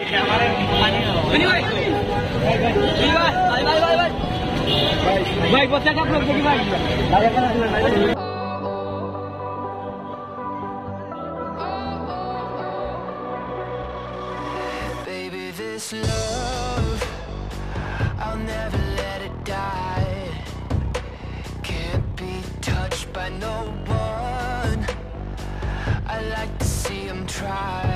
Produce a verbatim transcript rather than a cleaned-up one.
भाई बच्चा का प्रॉब्लम है भाई। Baby, this love, I'll never let it die. Can't be touched by no one. I like to see 'em try.